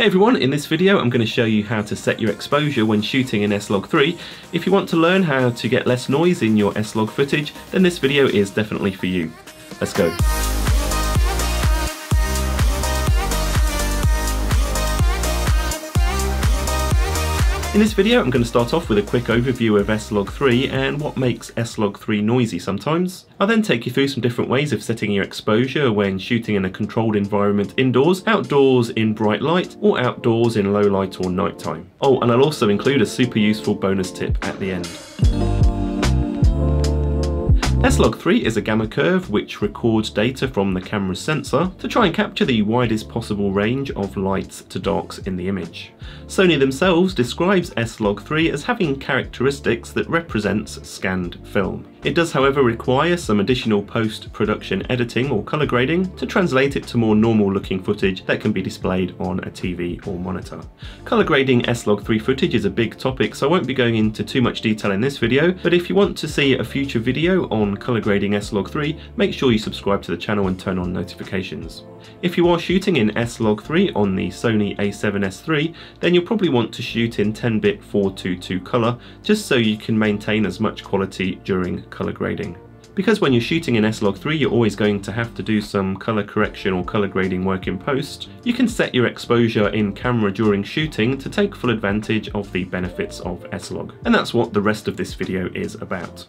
Hey everyone, in this video I'm going to show you how to set your exposure when shooting in S-Log3. If you want to learn how to get less noise in your S-Log footage, then this video is definitely for you. Let's go. In this video I'm going to start off with a quick overview of S-Log3 and what makes S-Log3 noisy sometimes. I'll then take you through some different ways of setting your exposure when shooting in a controlled environment indoors, outdoors in bright light, or outdoors in low light or nighttime. Oh, and I'll also include a super useful bonus tip at the end. S-Log3 is a gamma curve which records data from the camera's sensor to try and capture the widest possible range of lights to darks in the image. Sony themselves describes S-Log3 as having characteristics that represents scanned film. It does, however, require some additional post-production editing or colour grading to translate it to more normal-looking footage that can be displayed on a TV or monitor. Colour grading S-Log3 footage is a big topic, so I won't be going into too much detail in this video, but if you want to see a future video on colour grading S-Log3, make sure you subscribe to the channel and turn on notifications. If you are shooting in S-Log3 on the Sony a7S III, then you'll probably want to shoot in 10-bit 422 colour, just so you can maintain as much quality during colour grading. Because when you're shooting in S-Log3 you're always going to have to do some colour correction or colour grading work in post, you can set your exposure in camera during shooting to take full advantage of the benefits of S-Log. And that's what the rest of this video is about.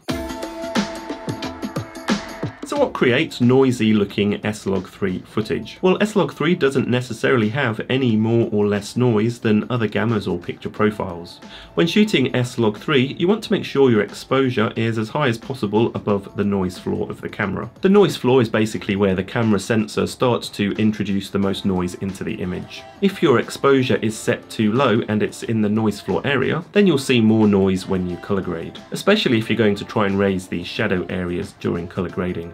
So what creates noisy looking S-Log3 footage? Well, S-Log3 doesn't necessarily have any more or less noise than other gammas or picture profiles. When shooting S-Log3, you want to make sure your exposure is as high as possible above the noise floor of the camera. The noise floor is basically where the camera sensor starts to introduce the most noise into the image. If your exposure is set too low and it's in the noise floor area, then you'll see more noise when you colour grade, especially if you're going to try and raise the shadow areas during colour grading.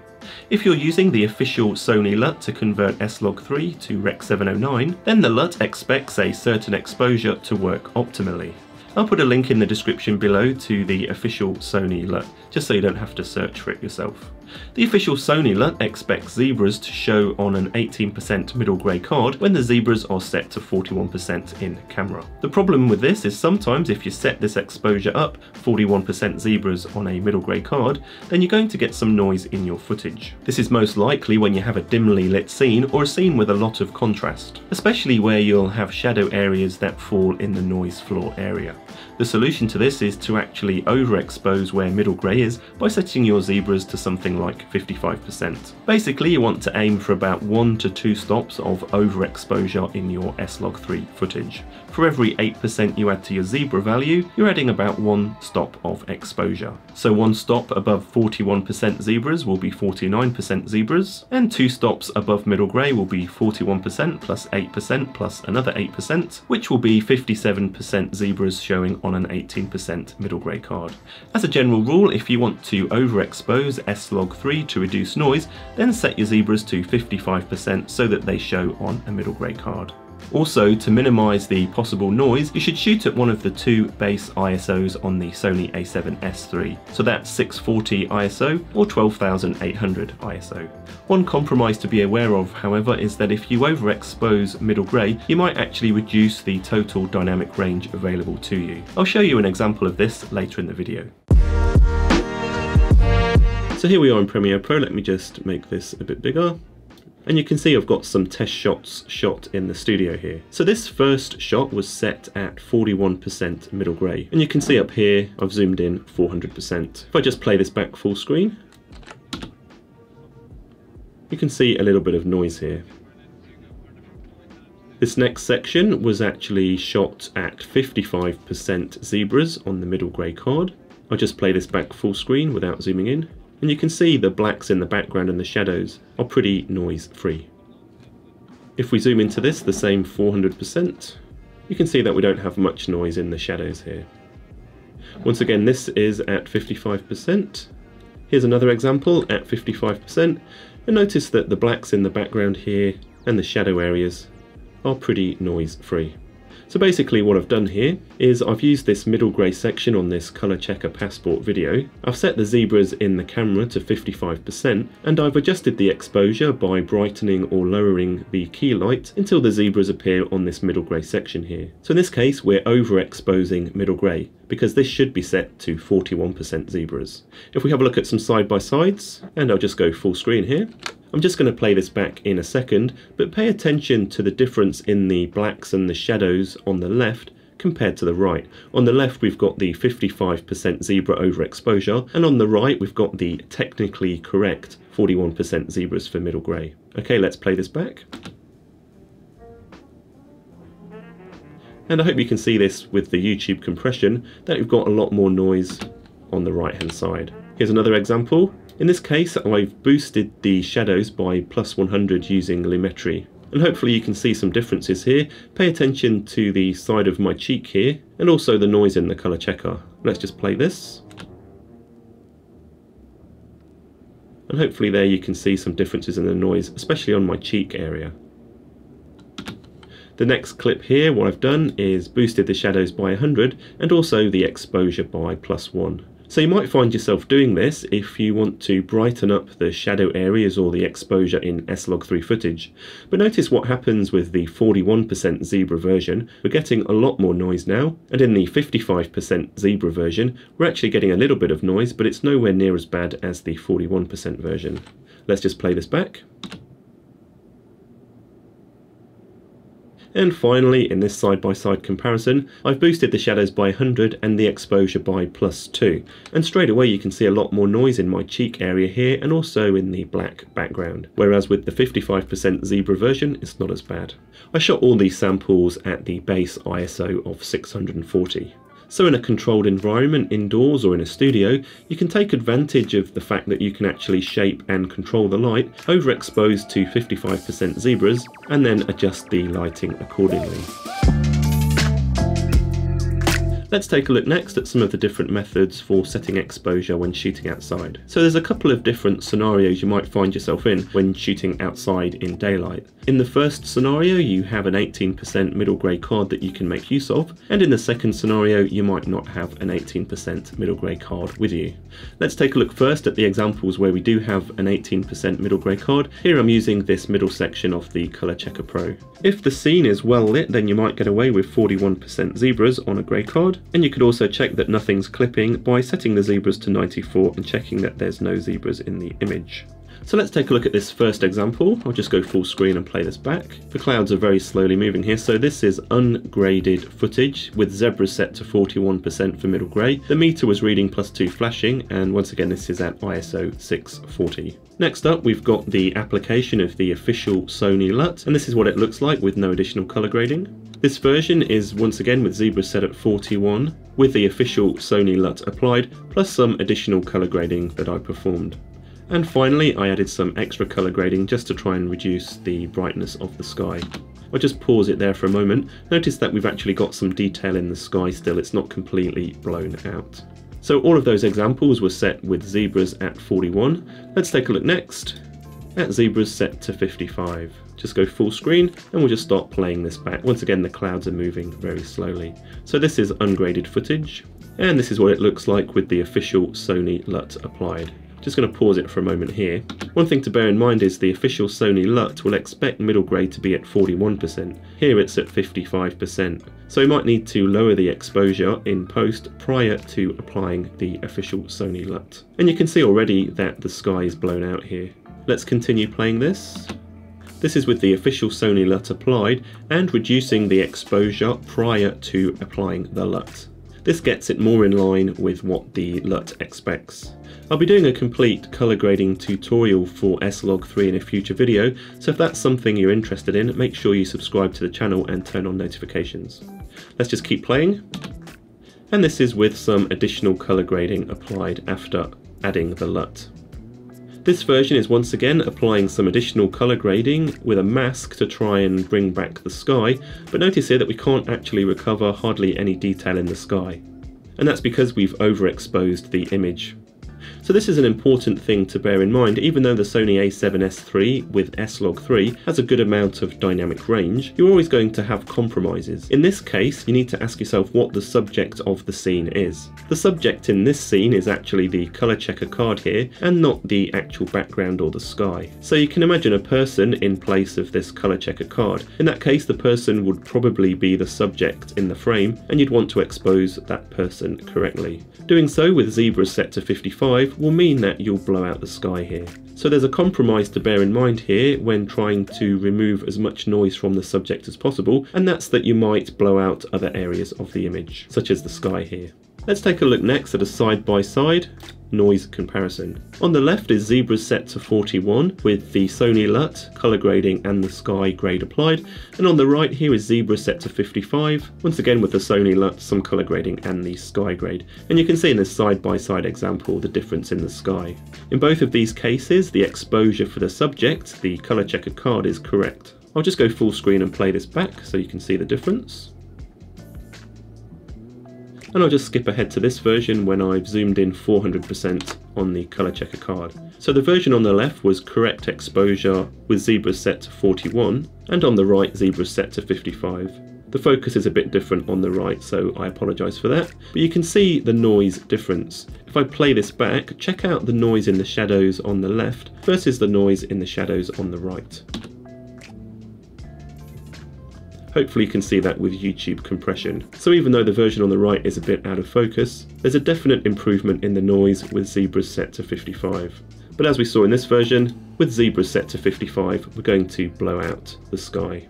If you're using the official Sony LUT to convert S-Log3 to Rec. 709, then the LUT expects a certain exposure to work optimally. I'll put a link in the description below to the official Sony LUT, just so you don't have to search for it yourself. The official Sony LUT expects zebras to show on an 18% middle grey card when the zebras are set to 41% in camera. The problem with this is sometimes if you set this exposure up 41% zebras on a middle grey card, then you're going to get some noise in your footage. This is most likely when you have a dimly lit scene or a scene with a lot of contrast, especially where you'll have shadow areas that fall in the noise floor area. The solution to this is to actually overexpose where middle grey is by setting your zebras to something like 55%. Basically, you want to aim for about 1 to 2 stops of overexposure in your S-Log3 footage. For every 8% you add to your zebra value, you're adding about 1 stop of exposure. So 1 stop above 41% zebras will be 49% zebras, and 2 stops above middle grey will be 41% plus 8% plus another 8%, which will be 57% zebras showing on an 18% middle grey card. As a general rule, if you want to overexpose S-Log3 to reduce noise, then set your zebras to 55% so that they show on a middle grey card. Also, to minimise the possible noise, you should shoot at one of the 2 base ISOs on the Sony a7S III, so that's 640 ISO or 12800 ISO. One compromise to be aware of, however, is that if you overexpose middle grey, you might actually reduce the total dynamic range available to you. I'll show you an example of this later in the video. So here we are in Premiere Pro, let me just make this a bit bigger. And you can see I've got some test shots shot in the studio here. So this first shot was set at 41% middle grey. And you can see up here, I've zoomed in 400%. If I just play this back full screen, you can see a little bit of noise here. This next section was actually shot at 55% zebras on the middle grey card. I'll just play this back full screen without zooming in. And you can see the blacks in the background and the shadows are pretty noise free. If we zoom into this, the same 400%, you can see that we don't have much noise in the shadows here. Once again, this is at 55%. Here's another example at 55%, and notice that the blacks in the background here and the shadow areas are pretty noise free. So basically what I've done here is I've used this middle grey section on this colour checker passport video. I've set the zebras in the camera to 55% and I've adjusted the exposure by brightening or lowering the key light until the zebras appear on this middle grey section here. So in this case we're overexposing middle grey because this should be set to 41% zebras. If we have a look at some side by sides, and I'll just go full screen here, I'm just going to play this back in a second, but pay attention to the difference in the blacks and the shadows on the left compared to the right. On the left we've got the 55% zebra overexposure, and on the right we've got the technically correct 41% zebras for middle grey. Okay, let's play this back. And I hope you can see this with the YouTube compression, that we've got a lot more noise on the right hand side. Here's another example. In this case, I've boosted the shadows by +100 using Lumetri. And hopefully you can see some differences here. Pay attention to the side of my cheek here, and also the noise in the colour checker. Let's just play this. And hopefully there you can see some differences in the noise, especially on my cheek area. The next clip here, what I've done is boosted the shadows by 100, and also the exposure by +1. So you might find yourself doing this if you want to brighten up the shadow areas or the exposure in S-Log3 footage. But notice what happens with the 41% zebra version. We're getting a lot more noise now, and in the 55% zebra version we're actually getting a little bit of noise, but it's nowhere near as bad as the 41% version. Let's just play this back. And finally, in this side-by-side comparison, I've boosted the shadows by 100 and the exposure by +2. And straight away you can see a lot more noise in my cheek area here, and also in the black background. Whereas with the 55% zebra version, it's not as bad. I shot all these samples at the base ISO of 640. So in a controlled environment, indoors or in a studio, you can take advantage of the fact that you can actually shape and control the light, overexpose to 55% zebras, and then adjust the lighting accordingly. Let's take a look next at some of the different methods for setting exposure when shooting outside. So there's a couple of different scenarios you might find yourself in when shooting outside in daylight. In the first scenario you have an 18% middle grey card that you can make use of, and in the second scenario you might not have an 18% middle grey card with you. Let's take a look first at the examples where we do have an 18% middle grey card. Here I'm using this middle section of the Colour Checker Pro. If the scene is well lit, then you might get away with 41% zebras on a grey card. And you could also check that nothing's clipping by setting the zebras to 94 and checking that there's no zebras in the image. So let's take a look at this first example. I'll just go full screen and play this back. The clouds are very slowly moving here, so this is ungraded footage with zebras set to 41% for middle grey. The meter was reading +2 flashing, and once again this is at ISO 640. Next up we've got the application of the official Sony LUT, and this is what it looks like with no additional colour grading. This version is once again with zebras set at 41 with the official Sony LUT applied, plus some additional colour grading that I performed. And finally, I added some extra colour grading just to try and reduce the brightness of the sky. I'll just pause it there for a moment. Notice that we've actually got some detail in the sky still, it's not completely blown out. So all of those examples were set with zebras at 41. Let's take a look next at zebras set to 55. Just go full screen and we'll just start playing this back. Once again, the clouds are moving very slowly. So this is ungraded footage, and this is what it looks like with the official Sony LUT applied. Just going to pause it for a moment here. One thing to bear in mind is the official Sony LUT will expect middle grey to be at 41%. Here it's at 55%. So you might need to lower the exposure in post prior to applying the official Sony LUT. And you can see already that the sky is blown out here. Let's continue playing this. This is with the official Sony LUT applied and reducing the exposure prior to applying the LUT. This gets it more in line with what the LUT expects. I'll be doing a complete colour grading tutorial for S-Log3 in a future video, so if that's something you're interested in, make sure you subscribe to the channel and turn on notifications. Let's just keep playing. And this is with some additional colour grading applied after adding the LUT. This version is once again applying some additional colour grading with a mask to try and bring back the sky, but notice here that we can't actually recover hardly any detail in the sky. And that's because we've overexposed the image. So this is an important thing to bear in mind. Even though the Sony a7S III with S-Log3 has a good amount of dynamic range, you're always going to have compromises. In this case, you need to ask yourself what the subject of the scene is. The subject in this scene is actually the colour checker card here, and not the actual background or the sky. So you can imagine a person in place of this colour checker card. In that case, the person would probably be the subject in the frame, and you'd want to expose that person correctly. Doing so with zebras set to 55 will mean that you'll blow out the sky here. So there's a compromise to bear in mind here when trying to remove as much noise from the subject as possible, and that's that you might blow out other areas of the image, such as the sky here. Let's take a look next at a side-by-side noise comparison. On the left is zebras set to 41 with the Sony LUT, colour grading and the sky grade applied, and on the right here is zebras set to 55, once again with the Sony LUT, some colour grading and the sky grade. And you can see in this side-by-side example the difference in the sky. In both of these cases the exposure for the subject, the colour checker card, is correct. I'll just go full screen and play this back so you can see the difference. And I'll just skip ahead to this version when I've zoomed in 400% on the colour checker card. So the version on the left was correct exposure with zebras set to 41, and on the right zebras set to 55. The focus is a bit different on the right, so I apologise for that, but you can see the noise difference. If I play this back, check out the noise in the shadows on the left versus the noise in the shadows on the right. Hopefully you can see that with YouTube compression. So even though the version on the right is a bit out of focus, there's a definite improvement in the noise with zebras set to 55. But as we saw in this version, with zebras set to 55, we're going to blow out the sky.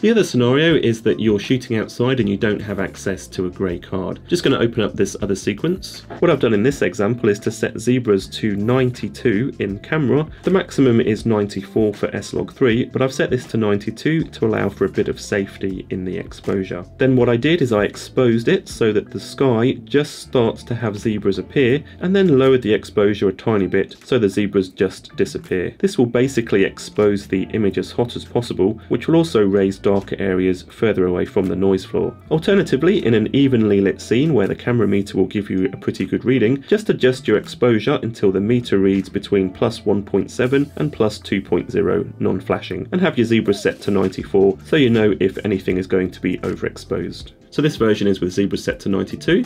The other scenario is that you're shooting outside and you don't have access to a grey card. Just going to open up this other sequence. What I've done in this example is to set zebras to 92 in camera. The maximum is 94 for S-Log3, but I've set this to 92 to allow for a bit of safety in the exposure. Then what I did is I exposed it so that the sky just starts to have zebras appear, and then lowered the exposure a tiny bit so the zebras just disappear. This will basically expose the image as hot as possible, which will also raise darker areas further away from the noise floor. Alternatively, in an evenly lit scene where the camera meter will give you a pretty good reading, just adjust your exposure until the meter reads between plus 1.7 and plus 2.0 non-flashing, and have your zebra set to 94 so you know if anything is going to be overexposed. So this version is with zebra set to 92.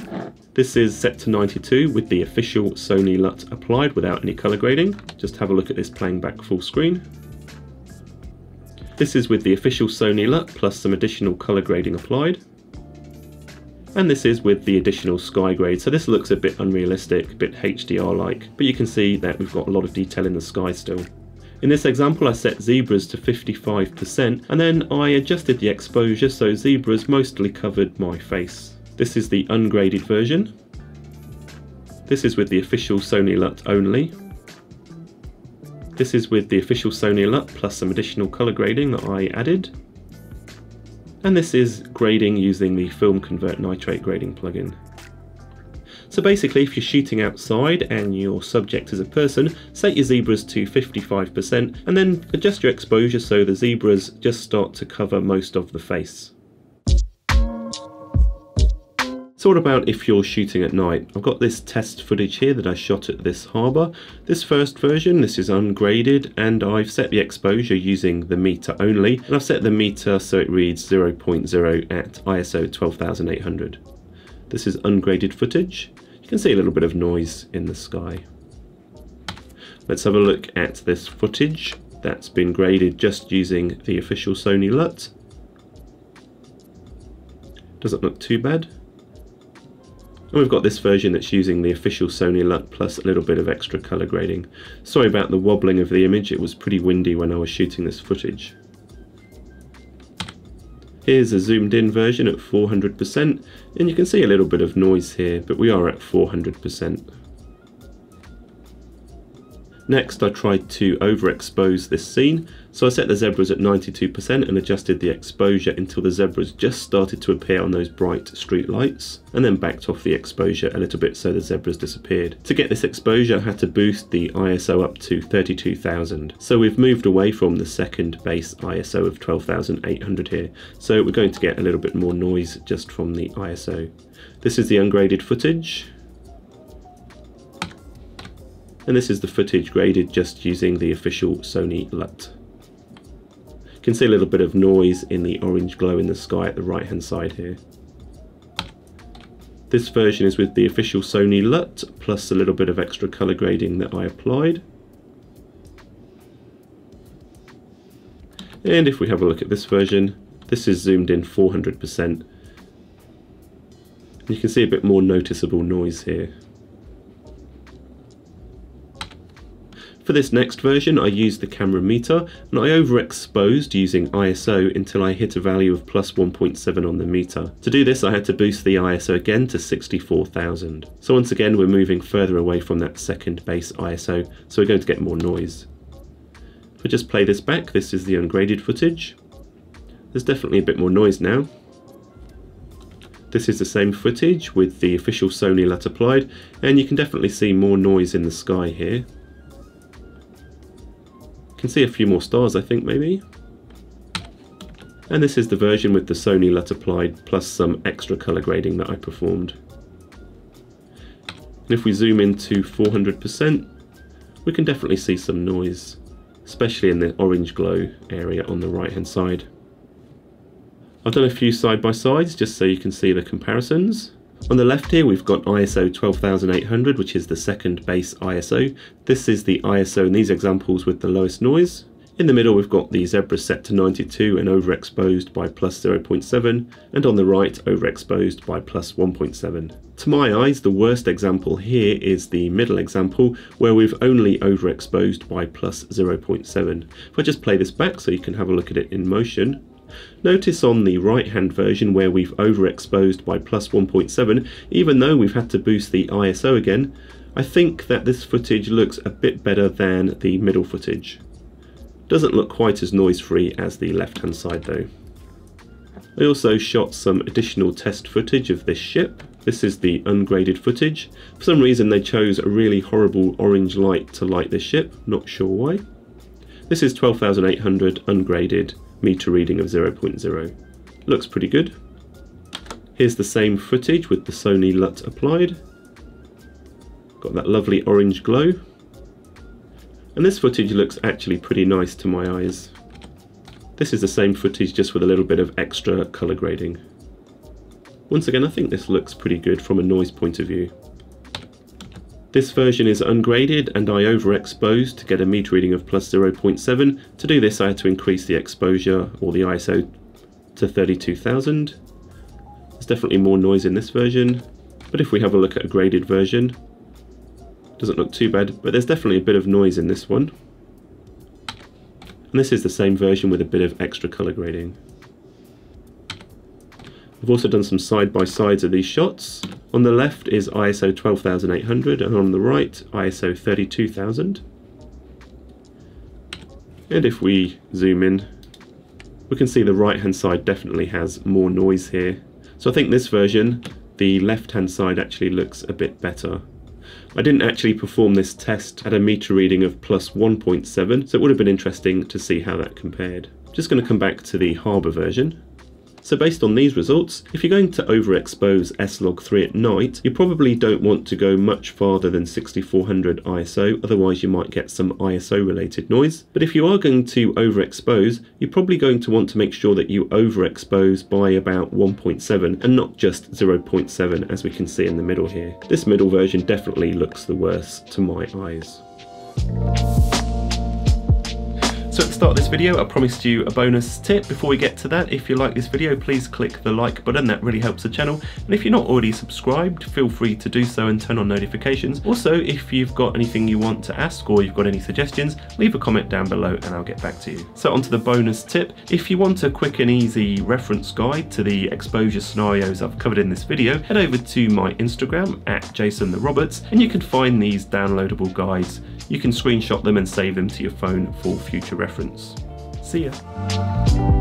This is set to 92 with the official Sony LUT applied without any colour grading. Just have a look at this playing back full screen. This is with the official Sony LUT plus some additional colour grading applied. And this is with the additional sky grade, so this looks a bit unrealistic, a bit HDR-like, but you can see that we've got a lot of detail in the sky still. In this example I set zebras to 55% and then I adjusted the exposure so zebras mostly covered my face. This is the ungraded version. This is with the official Sony LUT only. This is with the official Sony LUT plus some additional colour grading that I added. And this is grading using the Film Convert Nitrate grading plugin. So basically, if you're shooting outside and your subject is a person, set your zebras to 55% and then adjust your exposure so the zebras just start to cover most of the face. So what about if you're shooting at night? I've got this test footage here that I shot at this harbour. This first version, this is ungraded, and I've set the exposure using the meter only, and I've set the meter so it reads 0.0 at ISO 12800. This is ungraded footage. You can see a little bit of noise in the sky. Let's have a look at this footage that's been graded just using the official Sony LUT. Doesn't look too bad. And we've got this version that's using the official Sony LUT plus a little bit of extra colour grading. Sorry about the wobbling of the image, it was pretty windy when I was shooting this footage. Here's a zoomed in version at 400%, and you can see a little bit of noise here, but we are at 400%. Next I tried to overexpose this scene, so I set the zebras at 92% and adjusted the exposure until the zebras just started to appear on those bright street lights, and then backed off the exposure a little bit so the zebras disappeared. To get this exposure I had to boost the ISO up to 32,000, so we've moved away from the second base ISO of 12,800 here, so we're going to get a little bit more noise just from the ISO. This is the ungraded footage. And this is the footage graded just using the official Sony LUT. You can see a little bit of noise in the orange glow in the sky at the right hand side here. This version is with the official Sony LUT plus a little bit of extra color grading that I applied. And if we have a look at this version, this is zoomed in 400%. You can see a bit more noticeable noise here. For this next version, I used the camera meter and I overexposed using ISO until I hit a value of plus 1.7 on the meter. To do this, I had to boost the ISO again to 64,000. So once again, we're moving further away from that second base ISO, so we're going to get more noise. If I just play this back, this is the ungraded footage. There's definitely a bit more noise now. This is the same footage with the official Sony LUT applied, and you can definitely see more noise in the sky here. Can see a few more stars, I think, maybe. And this is the version with the Sony LUT applied plus some extra color grading that I performed. And if we zoom into 400%, we can definitely see some noise, especially in the orange glow area on the right hand side. I've done a few side by sides just so you can see the comparisons. On the left here, we've got ISO 12800, which is the second base ISO. This is the ISO in these examples with the lowest noise. In the middle, we've got the Zebra set to 92 and overexposed by plus 0.7, and on the right, overexposed by plus 1.7. To my eyes, the worst example here is the middle example, where we've only overexposed by plus 0.7. If I just play this back so you can have a look at it in motion, notice on the right-hand version where we've overexposed by plus 1.7, even though we've had to boost the ISO again, I think that this footage looks a bit better than the middle footage. Doesn't look quite as noise-free as the left-hand side though. I also shot some additional test footage of this ship. This is the ungraded footage. For some reason they chose a really horrible orange light to light this ship, not sure why. This is 12,800 ungraded. Meter reading of 0.0. Looks pretty good. Here's the same footage with the Sony LUT applied. Got that lovely orange glow. And this footage looks actually pretty nice to my eyes. This is the same footage just with a little bit of extra color grading. Once again, I think this looks pretty good from a noise point of view. This version is ungraded and I overexposed to get a meter reading of plus 0.7. To do this I had to increase the exposure or the ISO to 32,000. There's definitely more noise in this version, but if we have a look at a graded version, it doesn't look too bad, but there's definitely a bit of noise in this one. And this is the same version with a bit of extra color grading. I've also done some side-by-sides of these shots. On the left is ISO 12,800 and on the right ISO 32,000. And if we zoom in, we can see the right-hand side definitely has more noise here. So I think this version, the left-hand side actually looks a bit better. I didn't actually perform this test at a meter reading of plus 1.7, so it would have been interesting to see how that compared. Just going to come back to the Harbour version. So based on these results, if you're going to overexpose S-Log3 at night, you probably don't want to go much farther than 6400 ISO, otherwise you might get some ISO related noise. But if you are going to overexpose, you're probably going to want to make sure that you overexpose by about 1.7 and not just 0.7 as we can see in the middle here. This middle version definitely looks the worst to my eyes. So at the start of this video, I promised you a bonus tip. Before we get to that, if you like this video, please click the like button, that really helps the channel. And if you're not already subscribed, feel free to do so and turn on notifications. Also, if you've got anything you want to ask or you've got any suggestions, leave a comment down below and I'll get back to you. So onto the bonus tip. If you want a quick and easy reference guide to the exposure scenarios I've covered in this video, head over to my Instagram at jasontheroberts and you can find these downloadable guides. You can screenshot them and save them to your phone for future reference. See ya.